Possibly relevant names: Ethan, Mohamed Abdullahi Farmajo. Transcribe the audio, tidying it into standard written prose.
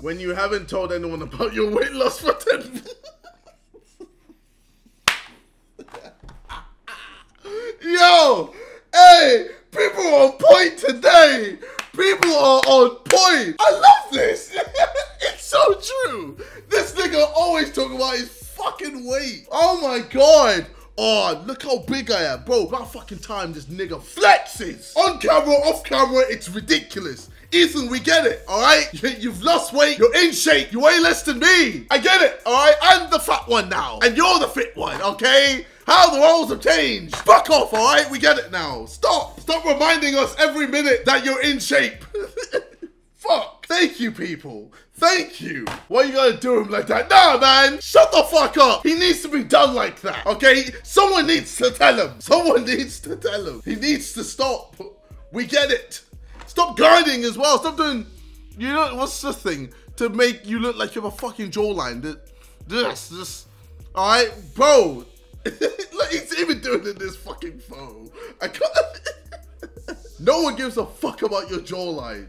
When you haven't told anyone about your weight loss for 10 Yo, hey, people are on point today. People are on point. I love this. It's so true. This nigga always talking about his fucking weight. Oh my God. Oh, look how big I am. Bro, about fucking time this nigga flexes. On camera, off camera, it's ridiculous. Ethan, we get it, all right? You've lost weight, you're in shape, you weigh less than me. I get it, all right? I'm the fat one now, and you're the fit one, okay? How the roles have changed. Fuck off, all right? We get it now. Stop. Stop reminding us every minute that you're in shape. Fuck. Thank you, people. Thank you. Why you gotta do him like that? Nah, man. Shut the fuck up. He needs to be done like that, okay? Someone needs to tell him. Someone needs to tell him. He needs to stop. We get it. Stop guarding as well. Stop doing, you know, what's the thing? To make you look like you have a fucking jawline. This. All right, bro. Like, he's even doing it in this fucking phone. I can't. No one gives a fuck about your jawline.